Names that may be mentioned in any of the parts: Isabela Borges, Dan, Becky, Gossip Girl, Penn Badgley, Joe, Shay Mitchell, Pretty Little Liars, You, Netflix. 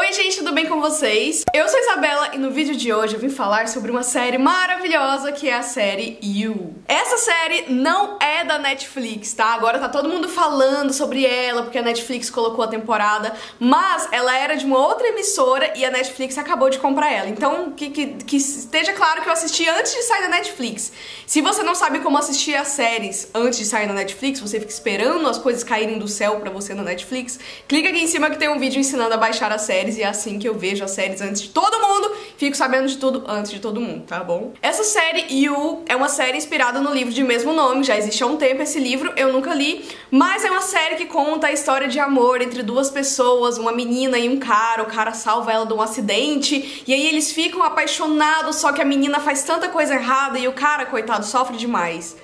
Oi gente, tudo bem com vocês? Eu sou a Isabela e no vídeo de hoje eu vim falar sobre uma série maravilhosa que é a série You. Essa série não é da Netflix, tá? Agora tá todo mundo falando sobre ela porque a Netflix colocou a temporada, mas ela era de uma outra emissora e a Netflix acabou de comprar ela. Então que esteja claro que eu assisti antes de sair da Netflix. Se você não sabe como assistir as séries antes de sair da Netflix, você fica esperando as coisas caírem do céu pra você na Netflix, clica aqui em cima que tem um vídeo ensinando a baixar a série. E é assim que eu vejo as séries antes de todo mundo, fico sabendo de tudo antes de todo mundo, tá bom? Essa série, You, é uma série inspirada no livro de mesmo nome, já existe há um tempo esse livro, eu nunca li, mas é uma série que conta a história de amor entre duas pessoas, uma menina e um cara, o cara salva ela de um acidente, e aí eles ficam apaixonados, só que a menina faz tanta coisa errada e o cara, coitado, sofre demais.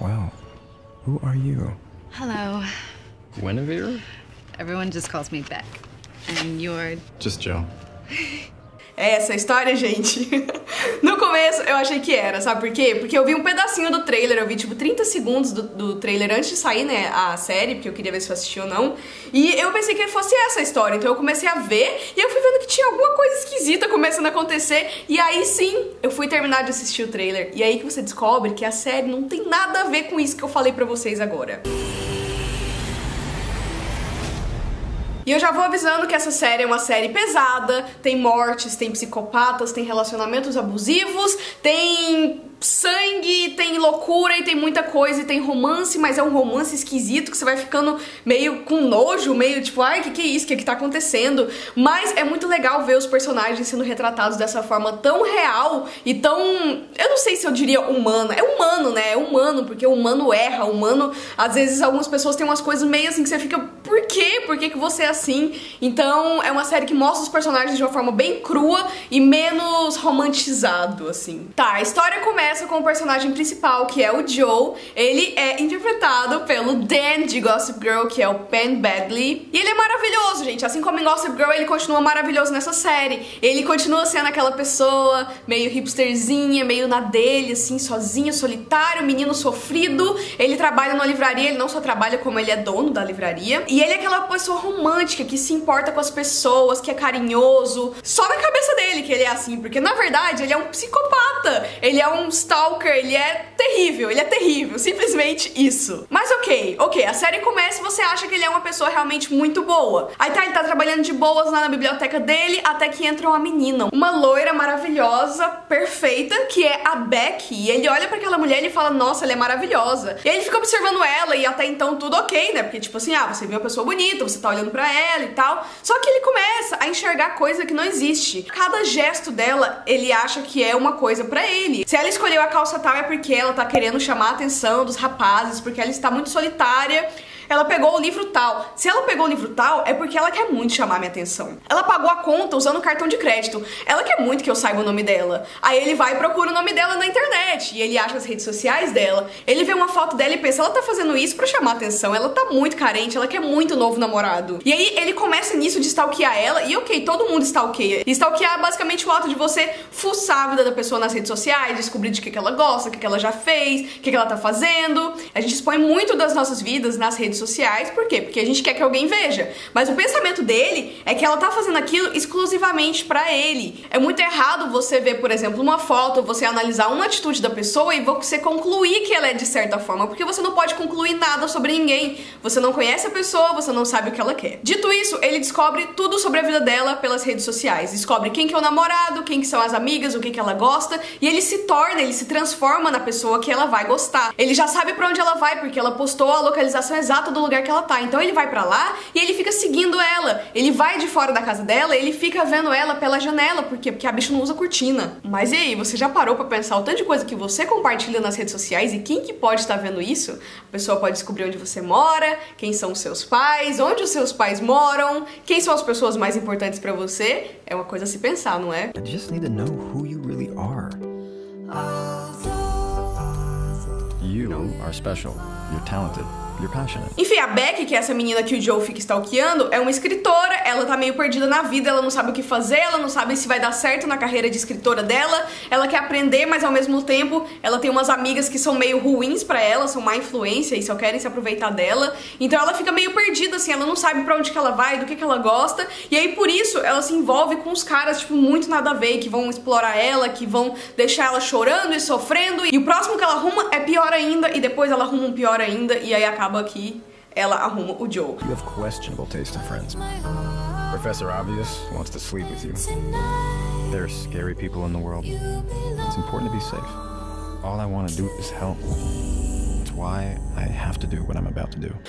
Wow, who are you? Hello. Guinevere? Everyone just calls me Beck. And you're... Just Joe. É essa a história, gente. No começo eu achei que era, sabe por quê? Porque eu vi um pedacinho do trailer, eu vi tipo 30 segundos do trailer antes de sair, né, a série, porque eu queria ver se eu assistia ou não, e eu pensei que fosse essa a história, então eu comecei a ver, e eu fui vendo que tinha alguma coisa esquisita começando a acontecer, e aí sim, eu fui terminar de assistir o trailer, e aí que você descobre que a série não tem nada a ver com isso que eu falei pra vocês agora. E eu já vou avisando que essa série é uma série pesada, tem mortes, tem psicopatas, tem relacionamentos abusivos, tem sangue, tem loucura e tem muita coisa, e tem romance, mas é um romance esquisito que você vai ficando meio com nojo, meio tipo, ai, que é isso, que tá acontecendo? Mas é muito legal ver os personagens sendo retratados dessa forma tão real e tão, eu não sei se eu diria humana, é humano, né? É humano, porque o humano erra, o humano, às vezes algumas pessoas têm umas coisas meio assim que você fica, por quê? Por que que você é assim? Então é uma série que mostra os personagens de uma forma bem crua e menos romantizado, assim. Tá, a história começa com o personagem principal, que é o Joe. Ele é interpretado pelo Dan de Gossip Girl, que é o Penn Badgley. E ele é maravilhoso, gente. Assim como em Gossip Girl, ele continua maravilhoso nessa série. Ele continua sendo aquela pessoa meio hipsterzinha, meio na dele, assim, sozinho, solitário, menino sofrido. Ele trabalha numa livraria, ele não só trabalha como ele é dono da livraria. E ele é aquela pessoa romântica, que se importa com as pessoas, que é carinhoso. Só na cabeça dele que ele é assim, porque na verdade ele é um psicopata. Ele é um stalker, ele é terrível, simplesmente isso. Mas ok, a série começa e você acha que ele é uma pessoa realmente muito boa. Aí tá, ele tá trabalhando de boas lá na biblioteca dele, até que entra uma menina, uma loira maravilhosa, perfeita, que é a Beck, e ele olha pra aquela mulher e fala, nossa, ela é maravilhosa. E aí ele fica observando ela, e até então tudo ok, né, porque tipo assim, ah, você viu uma pessoa bonita, você tá olhando pra ela e tal, só que ele começa a enxergar coisa que não existe. Cada gesto dela, ele acha que é uma coisa pra ele. Se ela escolher a calça tal é porque ela tá querendo chamar a atenção dos rapazes, porque ela está muito solitária, ela pegou o livro tal. Se ela pegou o livro tal, é porque ela quer muito chamar minha atenção. Ela pagou a conta usando o cartão de crédito. Ela quer muito que eu saiba o nome dela. Aí ele vai e procura o nome dela na internet, e ele acha as redes sociais dela. Ele vê uma foto dela e pensa, ela tá fazendo isso pra chamar atenção, ela tá muito carente, ela quer muito um novo namorado. E aí ele começa nisso de stalkear ela, e ok, todo mundo stalkeia. E stalkear é basicamente o ato de você fuçar a vida da pessoa nas redes sociais, descobrir de que ela gosta, o que ela já fez, o que ela tá fazendo. A gente expõe muito das nossas vidas nas redes sociais, por quê? Porque a gente quer que alguém veja. Mas o pensamento dele é que ela tá fazendo aquilo exclusivamente pra ele. É muito errado você ver, por exemplo, uma foto, você analisar uma atitude da pessoa e você concluir que ela é de certa forma, porque você não pode concluir nada sobre ninguém. Você não conhece a pessoa, você não sabe o que ela quer. Dito isso, ele descobre tudo sobre a vida dela pelas redes sociais. Descobre quem que é o namorado, quem que são as amigas, o que que ela gosta, e ele se transforma na pessoa que ela vai gostar. Ele já sabe pra onde ela vai, porque ela postou a localização exata do lugar que ela tá. Então ele vai pra lá e ele fica seguindo ela. Ele vai de fora da casa dela, ele fica vendo ela pela janela. Por quê? Porque a bicha não usa cortina. Mas e aí, você já parou pra pensar o tanto de coisa que você compartilha nas redes sociais e quem que pode estar vendo isso? A pessoa pode descobrir onde você mora, quem são os seus pais, onde os seus pais moram, quem são as pessoas mais importantes pra você. É uma coisa a se pensar, não é? I just need to know who you really are. You are special. You're talented. you're passionate. Enfim, a Beck, que é essa menina que o Joe fica stalkeando, é uma escritora, ela tá meio perdida na vida, ela não sabe o que fazer, ela não sabe se vai dar certo na carreira de escritora dela, ela quer aprender, mas ao mesmo tempo ela tem umas amigas que são meio ruins pra ela, são má influência e só querem se aproveitar dela, então ela fica meio perdida, assim, ela não sabe pra onde que ela vai, do que ela gosta, e aí por isso ela se envolve com os caras, tipo, muito nada a ver, que vão explorar ela, que vão deixar ela chorando e sofrendo, e o próximo que ela arruma é pior ainda, e depois ela arruma um pior ainda, e aí acaba que ela arruma o Joe. You have questionable taste in friends. Professor Obvious wants to sleep with you. There are scary people in the world. It's important to be safe. All I want to do is help.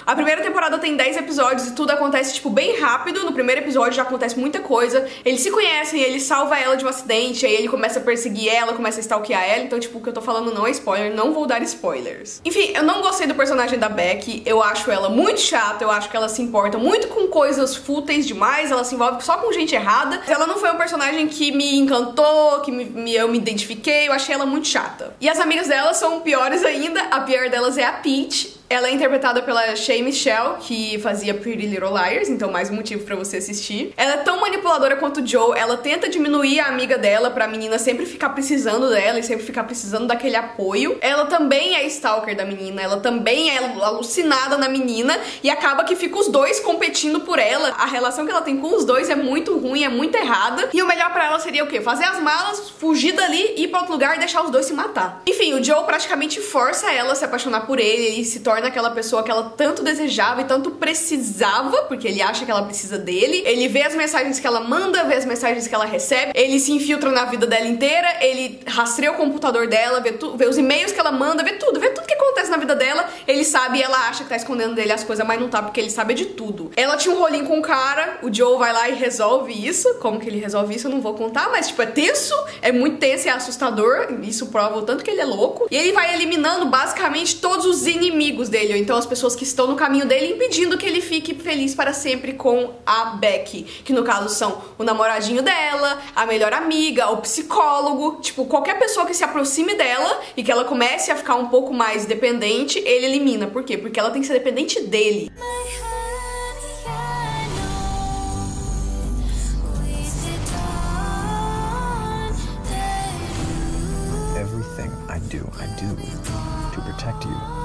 A primeira temporada tem 10 episódios e tudo acontece, tipo, bem rápido. No primeiro episódio já acontece muita coisa. Eles se conhecem, ele salva ela de um acidente, aí ele começa a perseguir ela, começa a stalkear ela. Então, tipo, o que eu tô falando não é spoiler, não vou dar spoilers. Enfim, eu não gostei do personagem da Beck, eu acho ela muito chata, eu acho que ela se importa muito com coisas fúteis demais, ela se envolve só com gente errada. Ela não foi um personagem que me encantou, que eu me identifiquei, eu achei ela muito chata. E as amigas dela são piores ainda, a pior delas é a Peach. Ela é interpretada pela Shay Mitchell, que fazia Pretty Little Liars, então mais um motivo pra você assistir. Ela é tão manipuladora quanto o Joe, ela tenta diminuir a amiga dela pra menina sempre ficar precisando dela e sempre ficar precisando daquele apoio. Ela também é stalker da menina, ela também é alucinada na menina e acaba que fica os dois competindo por ela. A relação que ela tem com os dois é muito ruim, é muito errada. E o melhor pra ela seria o quê? Fazer as malas, fugir dali, ir pra outro lugar e deixar os dois se matar. Enfim, o Joe praticamente força ela a se apaixonar por ele e se torna aquela pessoa que ela tanto desejava e tanto precisava, porque ele acha que ela precisa dele, ele vê as mensagens que ela manda, vê as mensagens que ela recebe, ele se infiltra na vida dela inteira, ele rastreia o computador dela, vê os e-mails que ela manda, vê tudo que acontece na vida dela, ele sabe e ela acha que tá escondendo dele as coisas, mas não tá, porque ele sabe de tudo. Ela tinha um rolinho com o cara, o Joe vai lá e resolve isso, como que ele resolve isso eu não vou contar, mas tipo, é tenso, é muito tenso, é assustador, isso prova o tanto que ele é louco, e ele vai eliminando basicamente todos os inimigos dele, ou então as pessoas que estão no caminho dele, impedindo que ele fique feliz para sempre com a Beck, que no caso são o namoradinho dela, a melhor amiga, o psicólogo, tipo, qualquer pessoa que se aproxime dela e que ela comece a ficar um pouco mais dependente, ele elimina. Por quê? Porque ela tem que ser dependente dele. Everything I do to protect you.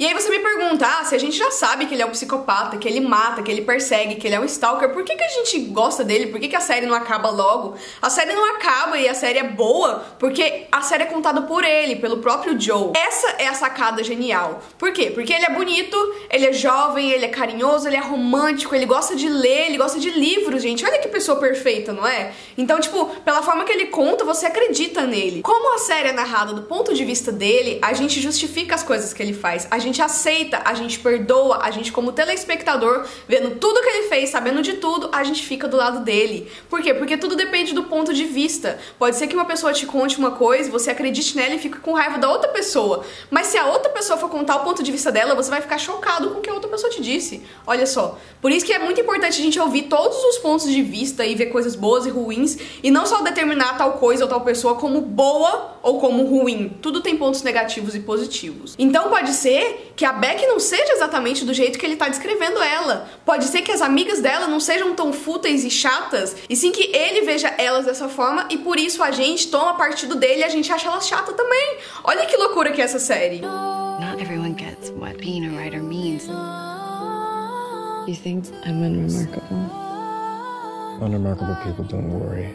E aí você me pergunta, ah, se a gente já sabe que ele é um psicopata, que ele mata, que ele persegue, que ele é um stalker, por que que a gente gosta dele? Por que que a série não acaba logo? A série não acaba e a série é boa porque a série é contada por ele, pelo próprio Joe. Essa é a sacada genial. Por quê? Porque ele é bonito, ele é jovem, ele é carinhoso, ele é romântico, ele gosta de ler, ele gosta de livros, gente. Olha que pessoa perfeita, não é? Então, tipo, pela forma que ele conta, você acredita nele. Como a série é narrada do ponto de vista dele, a gente justifica as coisas que ele faz, a gente aceita, a gente perdoa, a gente como telespectador, vendo tudo que ele fez, sabendo de tudo, a gente fica do lado dele. Por quê? Porque tudo depende do ponto de vista. Pode ser que uma pessoa te conte uma coisa, você acredite nela e fica com raiva da outra pessoa, mas se a outra pessoa for contar o ponto de vista dela, você vai ficar chocado com o que a outra pessoa te disse. Olha só, por isso que é muito importante a gente ouvir todos os pontos de vista e ver coisas boas e ruins, e não só determinar tal coisa ou tal pessoa como boa ou como ruim. Tudo tem pontos negativos e positivos. Então pode ser que a Beck não seja exatamente do jeito que ele tá descrevendo ela. Pode ser que as amigas dela não sejam tão fúteis e chatas, e sim que ele veja elas dessa forma, e por isso a gente toma partido dele e a gente acha ela chata também. Olha que loucura que é essa série. Not everyone gets what being a writer means. You think I'm unremarkable? Unremarkable people don't worry.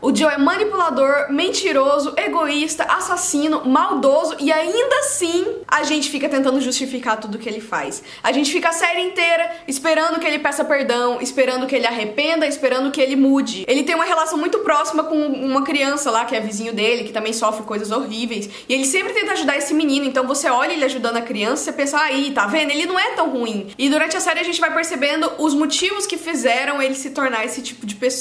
O Joe é manipulador, mentiroso, egoísta, assassino, maldoso, e ainda assim a gente fica tentando justificar tudo que ele faz. A gente fica a série inteira esperando que ele peça perdão, esperando que ele arrependa, esperando que ele mude. Ele tem uma relação muito próxima com uma criança lá que é vizinho dele, que também sofre coisas horríveis, e ele sempre tenta ajudar esse menino. Então você olha ele ajudando a criança e você pensa, aí, tá vendo? Ele não é tão ruim. E durante a série a gente vai percebendo os motivos que fizeram ele se tornar esse tipo de pessoa,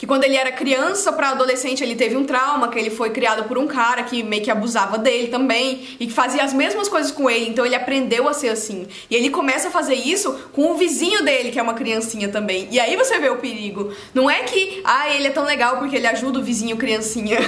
que quando ele era criança, para adolescente, ele teve um trauma, que ele foi criado por um cara que meio que abusava dele também e que fazia as mesmas coisas com ele, então ele aprendeu a ser assim. E ele começa a fazer isso com o vizinho dele, que é uma criancinha também. E aí você vê o perigo. Não é que, ah, ele é tão legal porque ele ajuda o vizinho criancinha.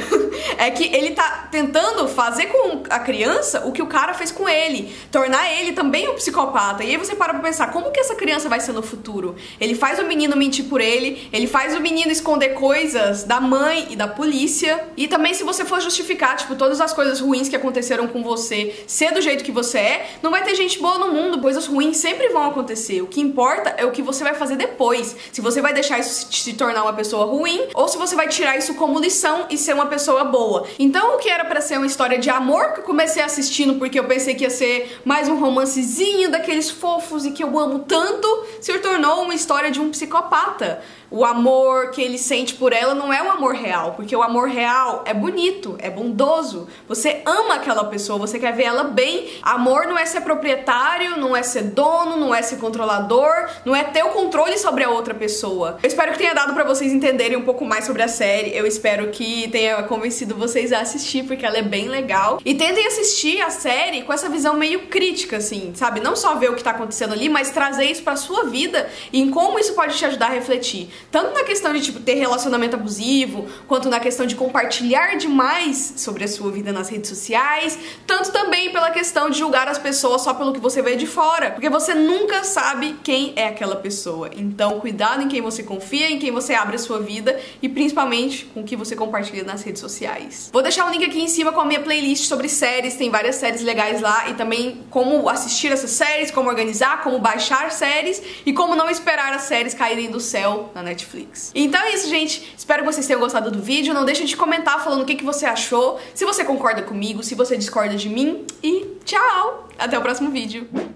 É que ele tá tentando fazer com a criança o que o cara fez com ele, tornar ele também um psicopata. E aí você para pra pensar, como que essa criança vai ser no futuro? Ele faz o menino mentir por ele, ele faz o menino esconder coisas da mãe e da polícia. E também, se você for justificar, tipo, todas as coisas ruins que aconteceram com você, ser do jeito que você é, não vai ter gente boa no mundo, coisas ruins sempre vão acontecer. O que importa é o que você vai fazer depois, se você vai deixar isso se tornar uma pessoa ruim, ou se você vai tirar isso como lição e ser uma pessoa boa. Então, o que era pra ser uma história de amor, que eu comecei assistindo porque eu pensei que ia ser mais um romancezinho daqueles fofos e que eu amo tanto, se tornou uma história de um psicopata. O amor que ele sente por ela não é um amor real, porque o amor real é bonito, é bondoso, você ama aquela pessoa, você quer ver ela bem. Amor não é ser proprietário, não é ser dono, não é ser controlador, não é ter o controle sobre a outra pessoa. Eu espero que tenha dado pra vocês entenderem um pouco mais sobre a série, eu espero que tenha convencido vocês a assistir, porque ela é bem legal. E tentem assistir a série com essa visão meio crítica, assim, sabe? Não só ver o que tá acontecendo ali, mas trazer isso pra sua vida e em como isso pode te ajudar a refletir. Tanto na questão de, tipo, ter relacionamento abusivo, quanto na questão de compartilhar demais sobre a sua vida nas redes sociais, tanto também pela questão de julgar as pessoas só pelo que você vê de fora, porque você nunca sabe quem é aquela pessoa. Então, cuidado em quem você confia, em quem você abre a sua vida e, principalmente, com o que você compartilha nas redes sociais. Vou deixar um link aqui em cima com a minha playlist sobre séries, tem várias séries legais lá, e também como assistir essas séries, como organizar, como baixar séries e como não esperar as séries caírem do céu na Netflix. Então é isso, gente. Espero que vocês tenham gostado do vídeo. Não deixa de comentar falando o que você achou, se você concorda comigo, se você discorda de mim. E tchau! Até o próximo vídeo.